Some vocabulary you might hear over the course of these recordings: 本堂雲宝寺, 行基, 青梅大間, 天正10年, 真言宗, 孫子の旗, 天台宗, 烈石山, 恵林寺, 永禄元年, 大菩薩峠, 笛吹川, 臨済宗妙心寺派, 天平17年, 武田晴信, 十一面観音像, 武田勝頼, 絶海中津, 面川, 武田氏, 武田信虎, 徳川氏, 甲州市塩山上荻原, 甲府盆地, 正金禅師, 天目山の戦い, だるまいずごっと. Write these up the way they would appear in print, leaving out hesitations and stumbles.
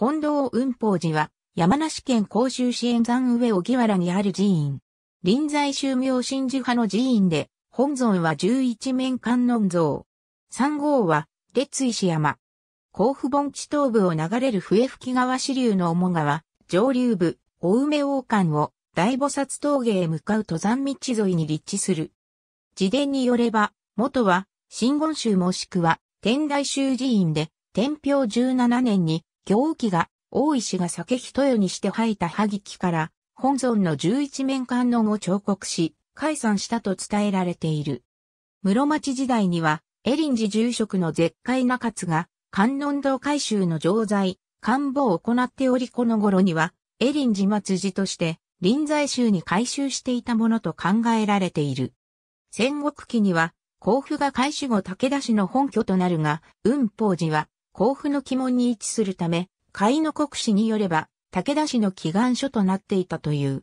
本堂雲宝寺は、山梨県甲州市塩山上荻原にある寺院。臨済宗妙心寺派の寺院で、本尊は十一面観音像。山号は、烈石山。甲府盆地東部を流れる笛吹川支流の面川、上流部、青梅大間を大菩薩峠へ向かう登山道沿いに立地する。自伝によれば、元は、真言宗もしくは、天台宗寺院で、天平17年に、行基が、大石が酒一夜にして吐いた歯茎から、本尊の十一面観音を彫刻し、開山したと伝えられている。室町時代には、恵林寺住職の絶海中津が、観音堂改修の浄財、観望を行っておりこの頃には、恵林寺末寺として、臨済宗に改修していたものと考えられている。戦国期には、甲府が改修後武田氏の本拠となるが、雲宝寺は、甲府の鬼門に位置するため、甲野国史によれば、武田氏の祈願所となっていたという。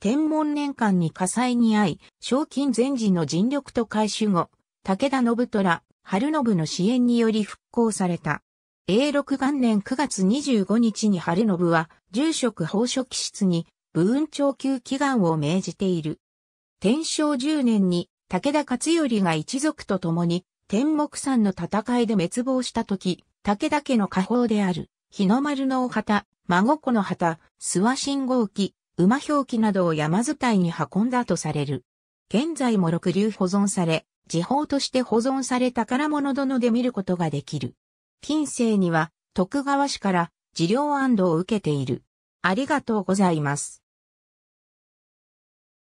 天文年間に火災に遭い、正金禅師の尽力と改修後、武田信虎、晴信の支援により復興された。永禄元年9月25日に晴信は、住職奉書記室に、武運長久祈願を命じている。天正10年に、武田勝頼が一族と共に、天目山の戦いで滅亡した時、武田家の家宝である、日の丸のお旗、孫子の旗、諏訪信号機、馬表記などを山伝いに運んだとされる。現在も六流保存され、時報として保存され宝物殿で見ることができる。近世には、徳川氏から、事領安堵を受けている。ありがとうございます。